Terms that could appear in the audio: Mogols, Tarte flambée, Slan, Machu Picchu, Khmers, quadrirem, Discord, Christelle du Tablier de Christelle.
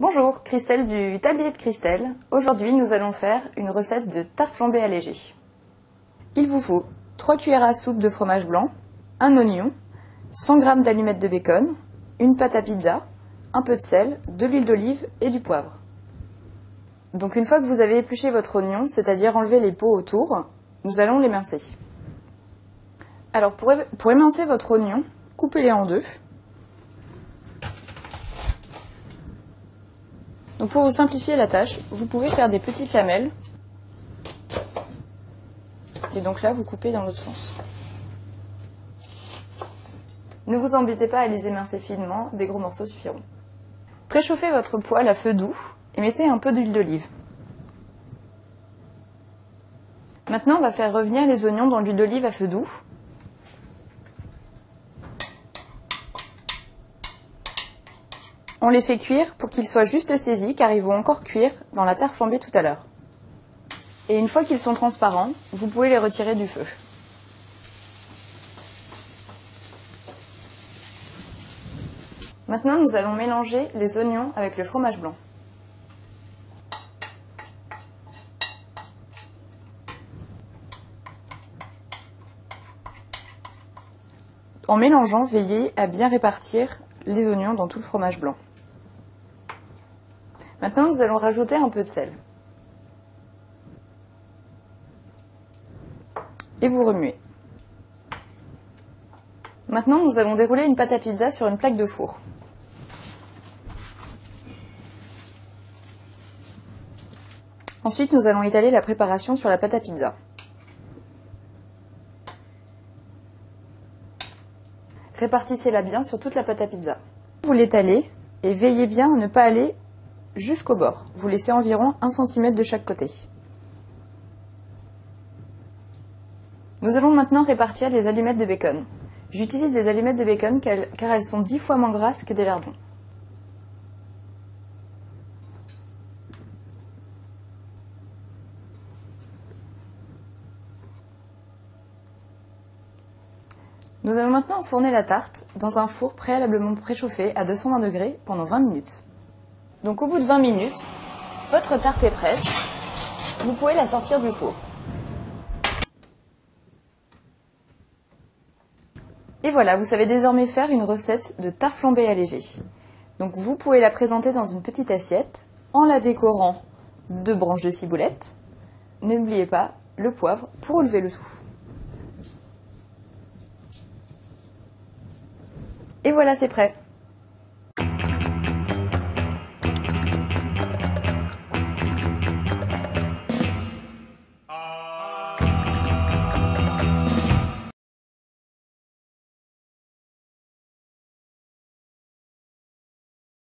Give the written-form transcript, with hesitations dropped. Bonjour, Christelle du Tablier de Christelle. Aujourd'hui, nous allons faire une recette de tarte flambée allégée. Il vous faut 3 cuillères à soupe de fromage blanc, un oignon, 100 g d'allumettes de bacon, une pâte à pizza, un peu de sel, de l'huile d'olive et du poivre. Donc une fois que vous avez épluché votre oignon, c'est-à-dire enlevé les peaux autour, nous allons l'émincer. Alors pour émincer votre oignon, coupez-les en deux. Donc pour vous simplifier la tâche, vous pouvez faire des petites lamelles. Et donc là, vous coupez dans l'autre sens. Ne vous embêtez pas à les émincer finement, des gros morceaux suffiront. Préchauffez votre poêle à feu doux et mettez un peu d'huile d'olive. Maintenant, on va faire revenir les oignons dans l'huile d'olive à feu doux. On les fait cuire pour qu'ils soient juste saisis car ils vont encore cuire dans la tarte flambée tout à l'heure. Et une fois qu'ils sont transparents, vous pouvez les retirer du feu. Maintenant, nous allons mélanger les oignons avec le fromage blanc. En mélangeant, veillez à bien répartir les oignons dans tout le fromage blanc. Maintenant, nous allons rajouter un peu de sel. Et vous remuez. Maintenant, nous allons dérouler une pâte à pizza sur une plaque de four. Ensuite, nous allons étaler la préparation sur la pâte à pizza. Répartissez-la bien sur toute la pâte à pizza. Vous l'étalez et veillez bien à ne pas aller jusqu'au bord. Vous laissez environ 1 cm de chaque côté. Nous allons maintenant répartir les allumettes de bacon. J'utilise des allumettes de bacon car elles sont 10 fois moins grasses que des lardons. Nous allons maintenant enfourner la tarte dans un four préalablement préchauffé à 220 degrés pendant 20 minutes. Donc au bout de 20 minutes, votre tarte est prête. Vous pouvez la sortir du four. Et voilà, vous savez désormais faire une recette de tarte flambée allégée. Donc vous pouvez la présenter dans une petite assiette en la décorant de branches de ciboulette. N'oubliez pas le poivre pour relever le tout. Et voilà, c'est prêt.